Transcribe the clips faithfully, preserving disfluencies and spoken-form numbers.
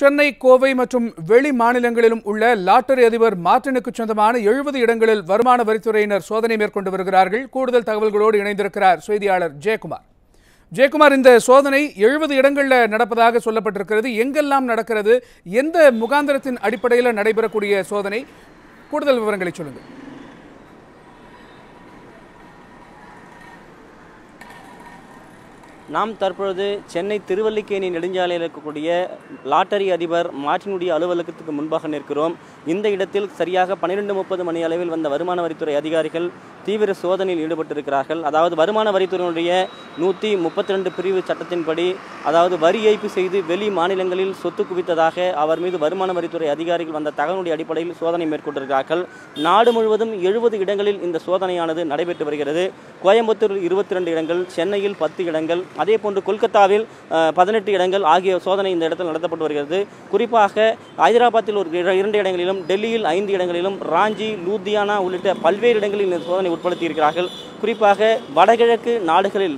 சென்னை, கோவை மற்றும் வெளி மாநிலங்களிலும் உள்ள லாட்டரி அதிபர் மார்ட்டினுக்கு சொந்தமான எழுபது இடங்களில் வருமான வரித்துறையினர் சோதனை மேற்கொண்டு வருகிறார்கள். கூடுதல் தகவல்களோடு இணைந்திருக்கிறார் செய்தியாளர் ஜெயக்குமார். ஜெயக்குமார், இந்த சோதனை எழுபது இடங்களில் நடப்பதாக சொல்லப்பட்டிருக்கிறது. எங்கெல்லாம் நடக்கிறது? எந்த முகாந்திரத்தின் அடிப்படையில் நடைபெறக்கூடிய சோதனை? கூடுதல் விவரங்களை சொல்லுங்கள். நாம் தற்பொழுது சென்னை திருவல்லிக்கேணி நெடுஞ்சாலையில் இருக்கக்கூடிய லாட்டரி அதிபர் மார்ட்டினுடைய அலுவலகத்துக்கு முன்பாக நிற்கிறோம். இந்த இடத்தில் சரியாக பன்னிரெண்டு முப்பது மணி அளவில் வந்த வருமான வரித்துறை அதிகாரிகள் தீவிர சோதனையில் ஈடுபட்டிருக்கிறார்கள். அதாவது வருமான வரித்துறையினுடைய நூற்றி முப்பத்தி ரெண்டு பிரிவு சட்டத்தின்படி, அதாவது வரி ஏய்ப்பு செய்து வெளி மாநிலங்களில் சொத்து குவித்ததாக அவர் மீது வருமான வரித்துறை அதிகாரிகள் வந்த தகவலுடைய அடிப்படையில் சோதனை மேற்கொண்டிருக்கிறார்கள். நாடு முழுவதும் எழுபது இடங்களில் இந்த சோதனையானது நடைபெற்று வருகிறது. கோயம்புத்தூர் இருபத்தி ரெண்டு இடங்கள், சென்னையில் பத்து இடங்கள், அதே போன்று கொல்கத்தாவில் பதினெட்டு இடங்கள் ஆகிய சோதனை இந்த இடத்தில் நடத்தப்பட்டு வருகிறது. குறிப்பாக ஹைதராபாத்தில் ஒரு இரண்டு இடங்களிலும், டெல்லியில் ஐந்து இடங்களிலும், ராஞ்சி, லுதியானா உள்ளிட்ட பல்வேறு இடங்களில் இந்த சோதனை உட்படுத்தி இருக்கிறார்கள். குறிப்பாக வடகிழக்கு நாடுகளில்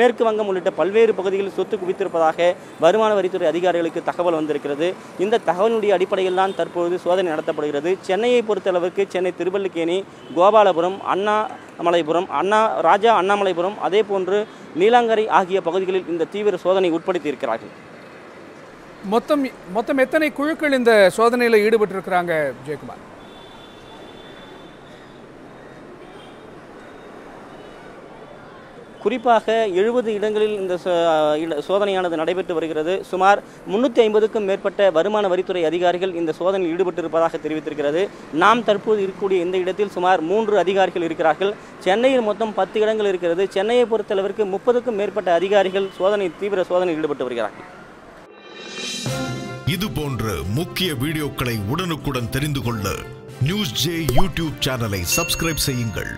மேற்கு வங்கம் உள்ளிட்ட பல்வேறு பகுதிகளில் சொத்து குவித்திருப்பதாக வருமான வரித்துறை அதிகாரிகளுக்கு தகவல் வந்திருக்கிறது. இந்த தகவலுடைய அடிப்படையில் தான் தற்பொழுது சோதனை நடத்தப்படுகிறது. சென்னையை பொறுத்தளவுக்கு சென்னை திருவல்லிக்கேணி, கோபாலபுரம், அண்ணாமலைபுரம், அண்ணா ராஜா அண்ணாமலைபுரம், அதே போன்று நீலாங்கரை ஆகிய பகுதிகளில் இந்த தீவிர சோதனை உட்படுத்தி இருக்கிறார்கள். மொத்தம் மொத்தம் எத்தனை குழுக்கள் இந்த சோதனையில் ஈடுபட்டிருக்கிறாங்க ஜெயக்குமார்? குறிப்பாக எழுபது இடங்களில் இந்த சோதனையானது நடைபெற்று வருகிறது. சுமார் முன்னூற்றி ஐம்பதுக்கும் மேற்பட்ட வருமான வரித்துறை அதிகாரிகள் இந்த சோதனையில் ஈடுபட்டிருப்பதாக தெரிவித்திருக்கிறது. நாம் தற்போது இருக்கக்கூடிய இந்த இடத்தில் சுமார் மூன்று அதிகாரிகள் இருக்கிறார்கள். சென்னையில் மொத்தம் பத்து இடங்கள் இருக்கிறது. சென்னையை பொறுத்தளவிற்கு முப்பதுக்கும் மேற்பட்ட அதிகாரிகள் சோதனை தீவிர சோதனையில் ஈடுபட்டு வருகிறார்கள். இது போன்ற முக்கிய வீடியோக்களை உடனுக்குடன் தெரிந்து கொள்ள நியூஸ் ஜே யூடியூப் சேனலை சப்ஸ்கிரைப் செய்யுங்கள்.